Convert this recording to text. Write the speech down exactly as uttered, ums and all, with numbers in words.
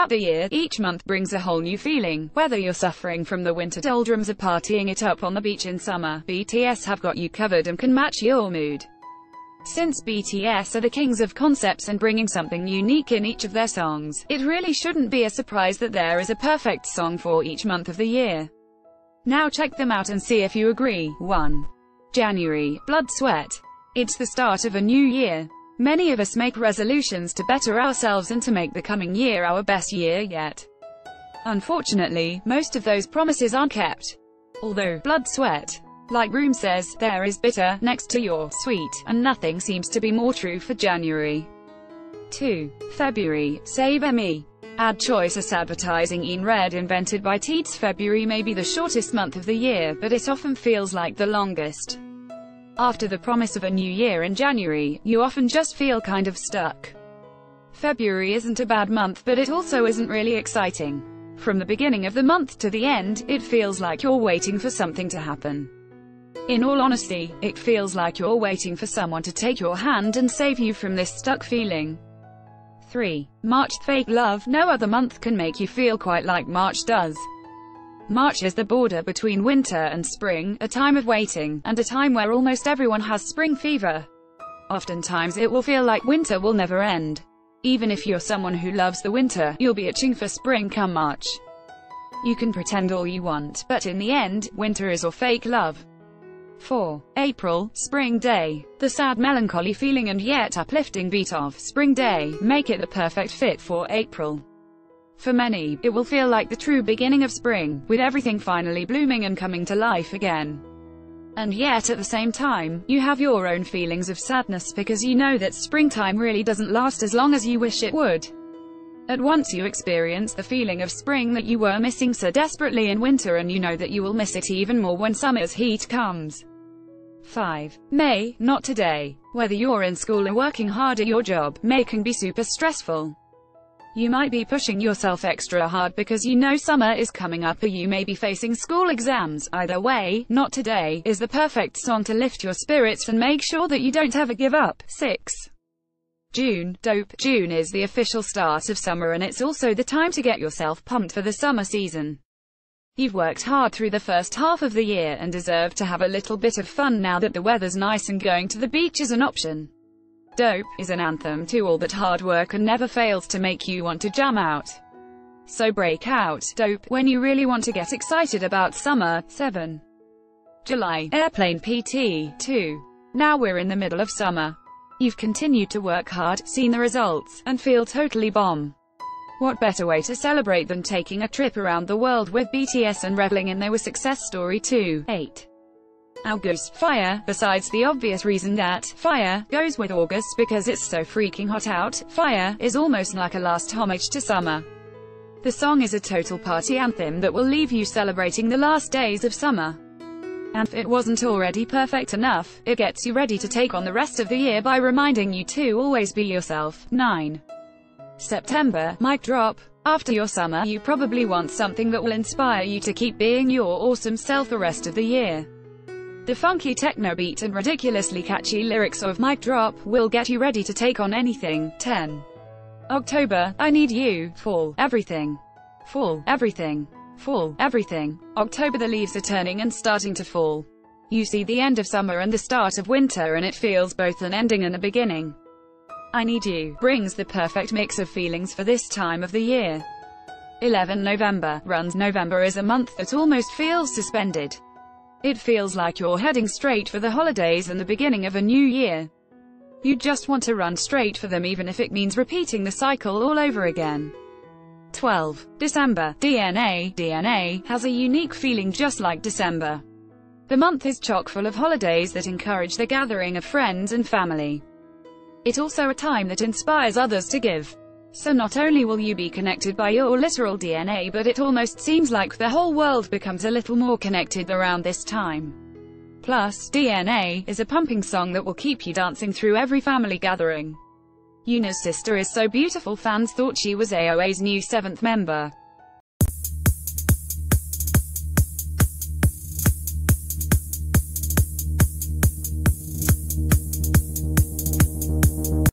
Throughout the year, each month brings a whole new feeling. Whether you're suffering from the winter doldrums or partying it up on the beach in summer, B T S have got you covered and can match your mood. Since B T S are the kings of concepts and bringing something unique in each of their songs, it really shouldn't be a surprise that there is a perfect song for each month of the year. Now check them out and see if you agree. one. January, Blood Sweat. It's the start of a new year. Many of us make resolutions to better ourselves and to make the coming year our best year yet. Unfortunately, most of those promises aren't kept. Although, blood sweat, like Room says, there is bitter next to your sweet, and nothing seems to be more true for January. two. February, Save Me. Ad Choices advertising in red invented by T E A T S. February may be the shortest month of the year, but it often feels like the longest. After the promise of a new year in January, you often just feel kind of stuck. February isn't a bad month, but it also isn't really exciting. From the beginning of the month to the end, it feels like you're waiting for something to happen. In all honesty, it feels like you're waiting for someone to take your hand and save you from this stuck feeling. three. March, Fake Love. No other month can make you feel quite like March does. March is the border between winter and spring, a time of waiting, and a time where almost everyone has spring fever. Oftentimes it will feel like winter will never end. Even if you're someone who loves the winter, you'll be itching for spring come March. You can pretend all you want, but in the end, winter is your fake love. four. April, Spring Day. The sad melancholy feeling and yet uplifting beat of Spring Day make it the perfect fit for April. For many, it will feel like the true beginning of spring, with everything finally blooming and coming to life again. And yet at the same time, you have your own feelings of sadness because you know that springtime really doesn't last as long as you wish it would. At once you experience the feeling of spring that you were missing so desperately in winter, and you know that you will miss it even more when summer's heat comes. five. May, Not Today. Whether you're in school or working hard at your job, May can be super stressful. You might be pushing yourself extra hard because you know summer is coming up, or you may be facing school exams. Either way, Not Today is the perfect song to lift your spirits and make sure that you don't ever give up. six. June, Dope. June is the official start of summer, and it's also the time to get yourself pumped for the summer season. You've worked hard through the first half of the year and deserve to have a little bit of fun now that the weather's nice and going to the beach is an option. Dope is an anthem to all that hard work and never fails to make you want to jam out. So break out Dope when you really want to get excited about summer. seven. July, Airplane P T. two. Now we're in the middle of summer. You've continued to work hard, seen the results, and feel totally bomb. What better way to celebrate than taking a trip around the world with B T S and reveling in their success story too. eight. August, Fire. Besides the obvious reason that fire goes with August because it's so freaking hot out, fire is almost like a last homage to summer. The song is a total party anthem that will leave you celebrating the last days of summer. And if it wasn't already perfect enough, it gets you ready to take on the rest of the year by reminding you to always be yourself. nine. September, Mic Drop. After your summer, you probably want something that will inspire you to keep being your awesome self the rest of the year. The funky techno beat and ridiculously catchy lyrics of Mic Drop will get you ready to take on anything. ten. October, I Need You. Fall, everything. Fall, everything. Fall, everything. October, the leaves are turning and starting to fall. You see the end of summer and the start of winter, and it feels both an ending and a beginning. I Need You brings the perfect mix of feelings for this time of the year. eleven. November, Runs. November is a month that almost feels suspended. It feels like you're heading straight for the holidays and the beginning of a new year. You just want to run straight for them, even if it means repeating the cycle all over again. twelve. December, D N A. D N A has a unique feeling just like December. The month is chock full of holidays that encourage the gathering of friends and family. It's also a time that inspires others to give. So not only will you be connected by your literal D N A, but it almost seems like the whole world becomes a little more connected around this time. Plus, D N A is a pumping song that will keep you dancing through every family gathering. Yuna's sister is so beautiful, fans thought she was A O A's new seventh member.